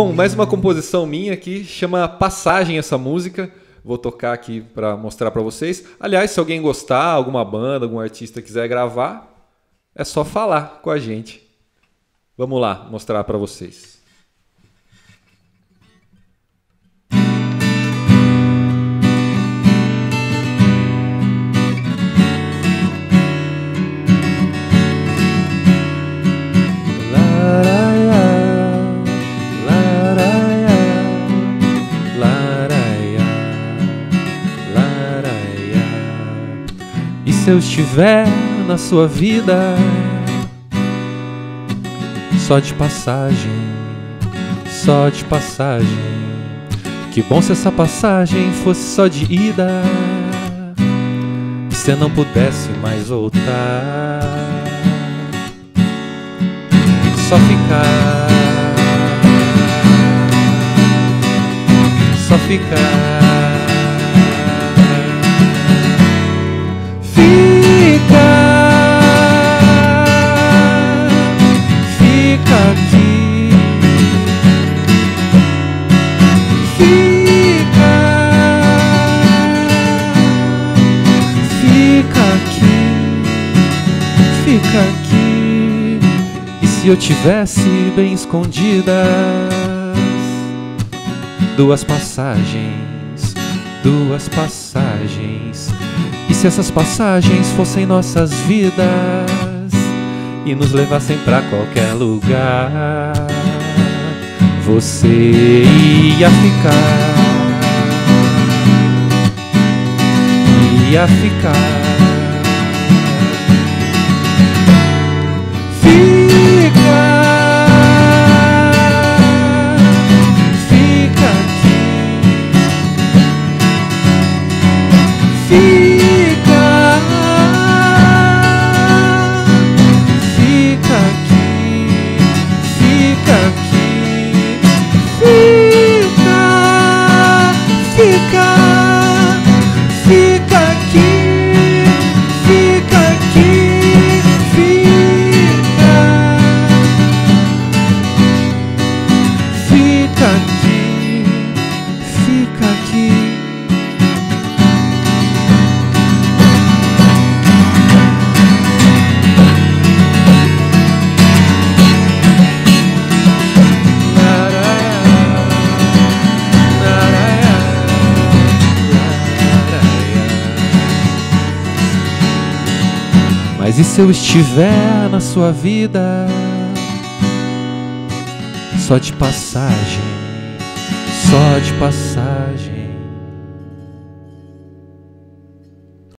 Bom, mais uma composição minha aqui, chama Passagem essa música. Vou tocar aqui para mostrar para vocês. Aliás, se alguém gostar, alguma banda, algum artista quiser gravar, é só falar com a gente. Vamos lá, mostrar para vocês. Se eu estiver na sua vida só de passagem, só de passagem, que bom se essa passagem fosse só de ida, que você não pudesse mais voltar. Só ficar aqui. E se eu tivesse bem escondidas duas passagens, duas passagens, e se essas passagens fossem nossas vidas e nos levassem pra qualquer lugar, você ia ficar . E se eu estiver na sua vida só de passagem, só de passagem,